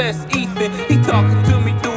bless Ethan. He talking to me through